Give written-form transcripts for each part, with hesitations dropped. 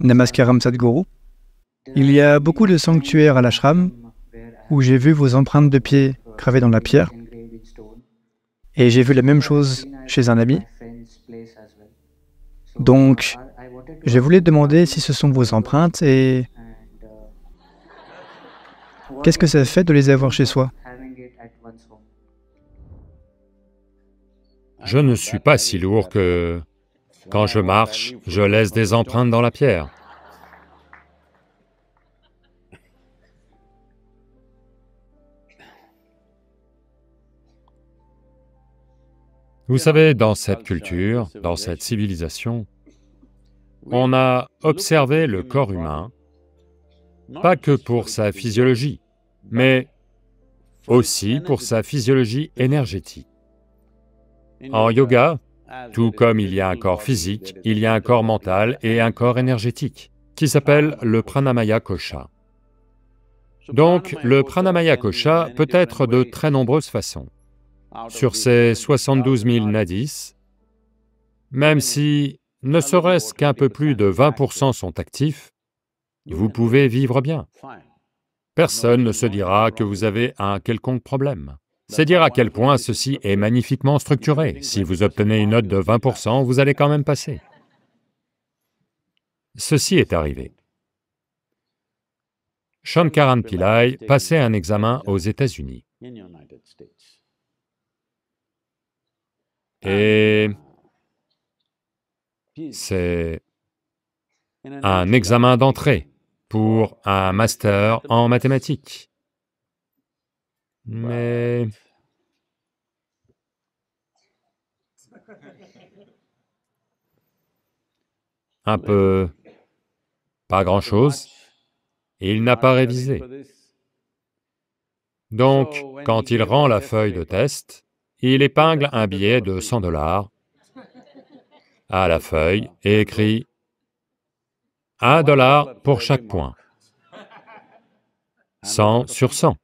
Namaskaram Sadhguru. Il y a beaucoup de sanctuaires à l'ashram où j'ai vu vos empreintes de pieds gravées dans la pierre. Et j'ai vu la même chose chez un ami. Donc, je voulais demander si ce sont vos empreintes et qu'est-ce que ça fait de les avoir chez soi? Je ne suis pas si lourd que quand je marche, je laisse des empreintes dans la pierre. Vous savez, dans cette culture, dans cette civilisation, on a observé le corps humain, pas que pour sa physiologie, mais aussi pour sa physiologie énergétique. En yoga, tout comme il y a un corps physique, il y a un corps mental et un corps énergétique, qui s'appelle le pranamaya kosha. Donc, le pranamaya kosha peut être de très nombreuses façons. Sur ces 72 000 nadis, même si ne serait-ce qu'un peu plus de 20% sont actifs, vous pouvez vivre bien. Personne ne se dira que vous avez un quelconque problème. C'est dire à quel point ceci est magnifiquement structuré. Si vous obtenez une note de 20%, vous allez quand même passer. Ceci est arrivé. Shankaran Pillai passait un examen aux États-Unis. Et c'est un examen d'entrée pour un master en mathématiques. Mais un peu, pas grand-chose, il n'a pas révisé. Donc, quand il rend la feuille de test, il épingle un billet de 100 $ à la feuille et écrit $1 pour chaque point, 100 sur 100.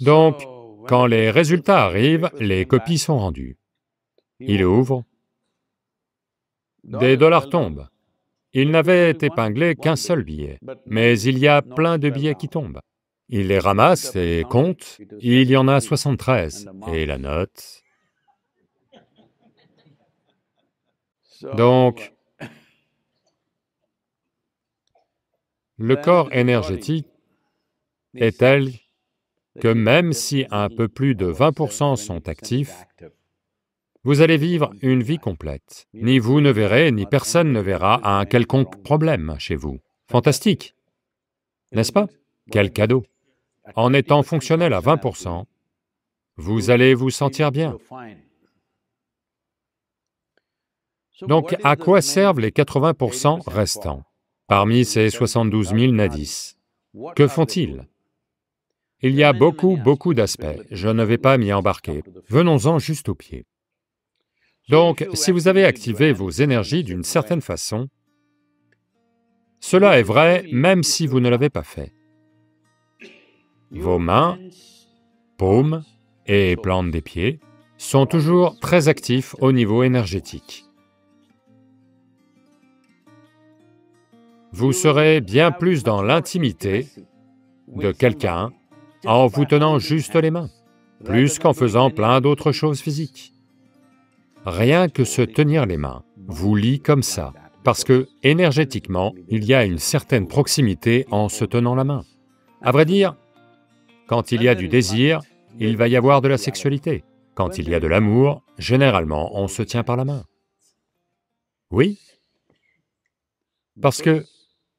Donc, quand les résultats arrivent, les copies sont rendues. Il ouvre, des dollars tombent. Il n'avait épinglé qu'un seul billet, mais il y a plein de billets qui tombent. Il les ramasse et compte, il y en a 73, et la note... Donc, le corps énergétique est tel que même si un peu plus de 20% sont actifs, vous allez vivre une vie complète. Ni vous ne verrez, ni personne ne verra un quelconque problème chez vous. Fantastique, n'est-ce pas? Quel cadeau! En étant fonctionnel à 20%, vous allez vous sentir bien. Donc, à quoi servent les 80% restants? Parmi ces 72 000 nadis, que font-ils? Il y a beaucoup, beaucoup d'aspects, je ne vais pas m'y embarquer. Venons-en juste au pied. Donc, si vous avez activé vos énergies d'une certaine façon, cela est vrai même si vous ne l'avez pas fait. Vos mains, paumes et plantes des pieds sont toujours très actifs au niveau énergétique. Vous serez bien plus dans l'intimité de quelqu'un en vous tenant juste les mains, plus qu'en faisant plein d'autres choses physiques. Rien que se tenir les mains vous lie comme ça, parce que, énergétiquement, il y a une certaine proximité en se tenant la main. À vrai dire, quand il y a du désir, il va y avoir de la sexualité. Quand il y a de l'amour, généralement, on se tient par la main. Oui, parce que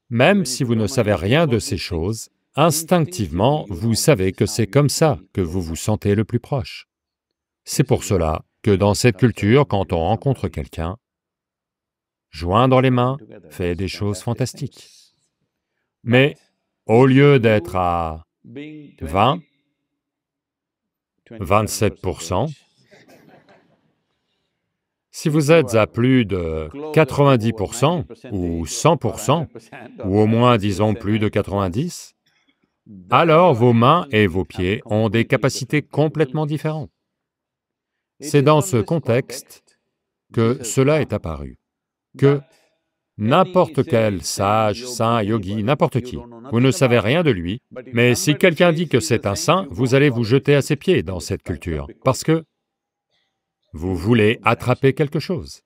même si vous ne savez rien de ces choses, instinctivement, vous savez que c'est comme ça que vous vous sentez le plus proche. C'est pour cela que dans cette culture, quand on rencontre quelqu'un, joindre les mains fait des choses fantastiques. Mais au lieu d'être à 20, 27%, si vous êtes à plus de 90% ou 100%, ou au moins disons plus de 90%, alors vos mains et vos pieds ont des capacités complètement différentes. C'est dans ce contexte que cela est apparu, que N'importe quel sage, saint, yogi, n'importe qui, vous ne savez rien de lui, mais si quelqu'un dit que c'est un saint, vous allez vous jeter à ses pieds dans cette culture, parce que vous voulez attraper quelque chose.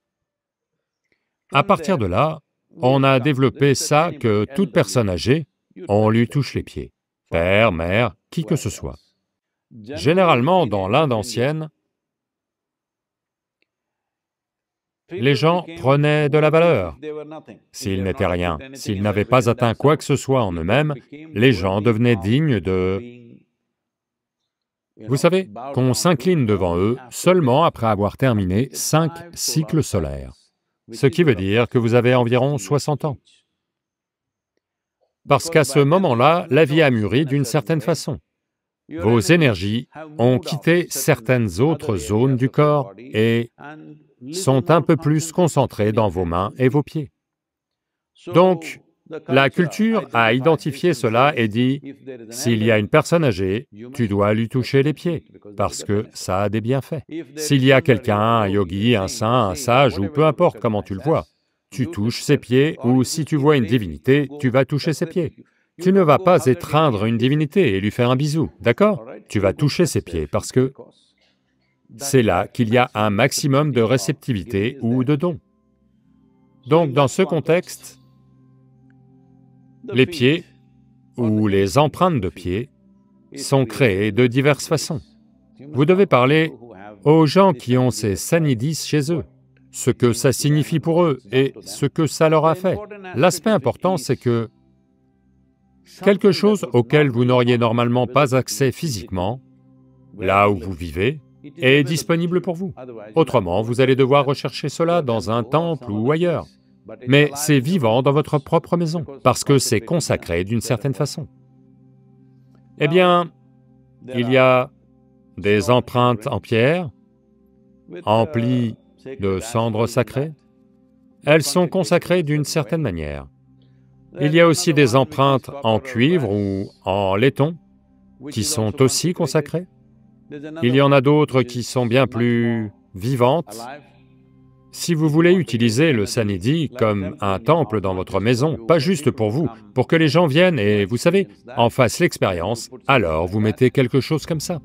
À partir de là, on a développé ça que toute personne âgée, on lui touche les pieds, père, mère, qui que ce soit. Généralement, dans l'Inde ancienne, les gens prenaient de la valeur. S'ils n'étaient rien, s'ils n'avaient pas atteint quoi que ce soit en eux-mêmes, les gens devenaient dignes de... Vous savez, qu'on s'incline devant eux seulement après avoir terminé 5 cycles solaires, ce qui veut dire que vous avez environ 60 ans. Parce qu'à ce moment-là, la vie a mûri d'une certaine façon. Vos énergies ont quitté certaines autres zones du corps et sont un peu plus concentrées dans vos mains et vos pieds. Donc, la culture a identifié cela et dit, s'il y a une personne âgée, tu dois lui toucher les pieds, parce que ça a des bienfaits. S'il y a quelqu'un, un yogi, un saint, un sage, ou peu importe comment tu le vois, tu touches ses pieds, ou si tu vois une divinité, tu vas toucher ses pieds. Tu ne vas pas étreindre une divinité et lui faire un bisou, d'accord? Tu vas toucher ses pieds parce que c'est là qu'il y a un maximum de réceptivité ou de don. Donc dans ce contexte, les pieds ou les empreintes de pieds sont créées de diverses façons. Vous devez parler aux gens qui ont ces sanidhis chez eux, ce que ça signifie pour eux et ce que ça leur a fait. L'aspect important, c'est que quelque chose auquel vous n'auriez normalement pas accès physiquement, là où vous vivez, est disponible pour vous. Autrement, vous allez devoir rechercher cela dans un temple ou ailleurs. Mais c'est vivant dans votre propre maison, parce que c'est consacré d'une certaine façon. Eh bien, il y a des empreintes en pierre, emplies de cendres sacrées. Elles sont consacrées d'une certaine manière. Il y a aussi des empreintes en cuivre ou en laiton qui sont aussi consacrées. Il y en a d'autres qui sont bien plus vivantes. Si vous voulez utiliser le Sanidhi comme un temple dans votre maison, pas juste pour vous, pour que les gens viennent et, vous savez, en fassent l'expérience, alors vous mettez quelque chose comme ça.